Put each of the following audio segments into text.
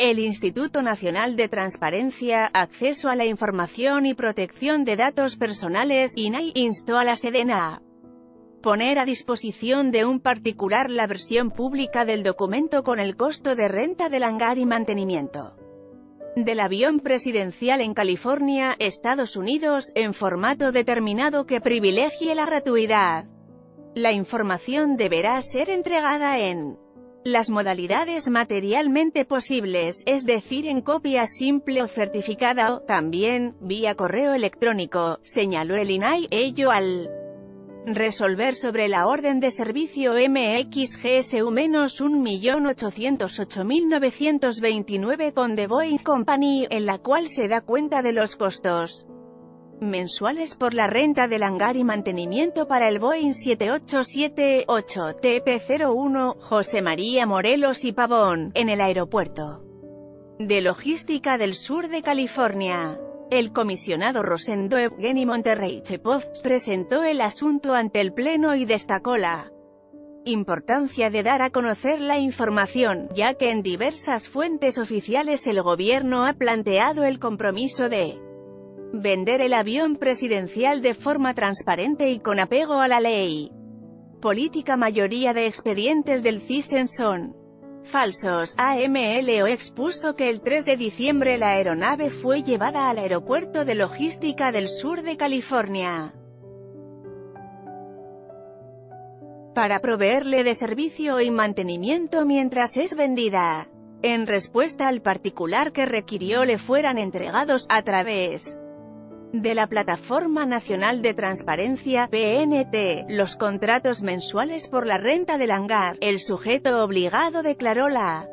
El Instituto Nacional de Transparencia, Acceso a la Información y Protección de Datos Personales, INAI, instó a la SEDENA a poner a disposición de un particular la versión pública del documento con el costo de renta del hangar y mantenimiento del avión presidencial en California, Estados Unidos, en formato determinado que privilegie la gratuidad. La información deberá ser entregada en las modalidades materialmente posibles, es decir, en copia simple o certificada, o también vía correo electrónico, señaló el INAI. Ello al resolver sobre la orden de servicio MXGS-U-1808929 con The Boeing Company, en la cual se da cuenta de los costos mensuales por la renta del hangar y mantenimiento para el Boeing 787-8 TP-01, José María Morelos y Pavón, en el aeropuerto de logística del sur de California. El comisionado Rosendo Evgeny Monterrey Chepoz presentó el asunto ante el Pleno y destacó la importancia de dar a conocer la información, ya que en diversas fuentes oficiales el gobierno ha planteado el compromiso de vender el avión presidencial de forma transparente y con apego a la ley. Política. Mayoría de expedientes del CISEN son falsos. AMLO expuso que el 3 de diciembre la aeronave fue llevada al aeropuerto de logística del sur de California para proveerle de servicio y mantenimiento mientras es vendida. En respuesta al particular que requirió le fueran entregados, a través de la Plataforma Nacional de Transparencia, PNT, los contratos mensuales por la renta del hangar. El sujeto obligado declaró la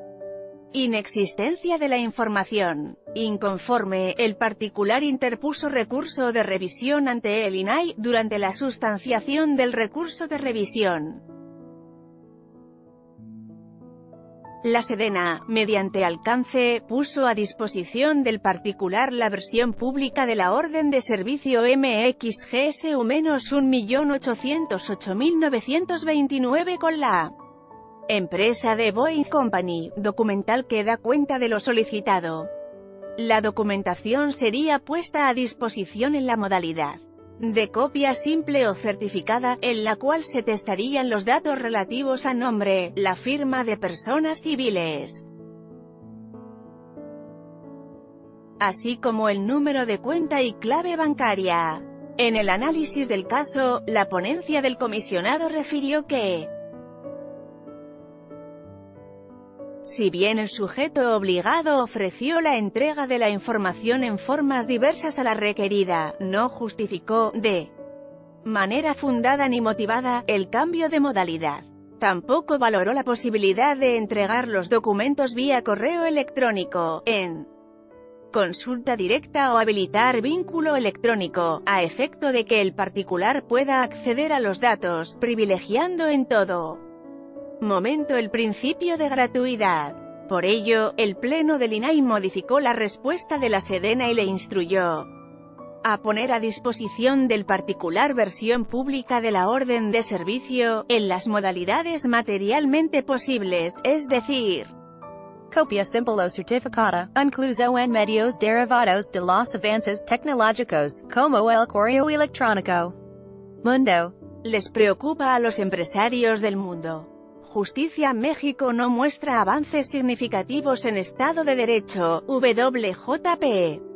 inexistencia de la información. Inconforme, el particular interpuso recurso de revisión ante el INAI. Durante la sustanciación del recurso de revisión, la SEDENA, mediante alcance, puso a disposición del particular la versión pública de la orden de servicio MXGS-U-1808929 con la empresa de Boeing Company, documental que da cuenta de lo solicitado. La documentación sería puesta a disposición en la modalidad de copia simple o certificada, en la cual se testarían los datos relativos a nombre, la firma de personas civiles, así como el número de cuenta y clave bancaria. En el análisis del caso, la ponencia del comisionado refirió que, si bien el sujeto obligado ofreció la entrega de la información en formas diversas a la requerida, no justificó, de manera fundada ni motivada, el cambio de modalidad. Tampoco valoró la posibilidad de entregar los documentos vía correo electrónico, en consulta directa, o habilitar vínculo electrónico, a efecto de que el particular pueda acceder a los datos, privilegiando en todo momento el principio de gratuidad. Por ello, el Pleno del INAI modificó la respuesta de la SEDENA y le instruyó a poner a disposición del particular versión pública de la orden de servicio, en las modalidades materialmente posibles, es decir, copia simple o certificada, incluso en medios derivados de los avances tecnológicos, como el correo electrónico. Mundo. Les preocupa a los empresarios del mundo. Justicia. México no muestra avances significativos en Estado de Derecho, WJP.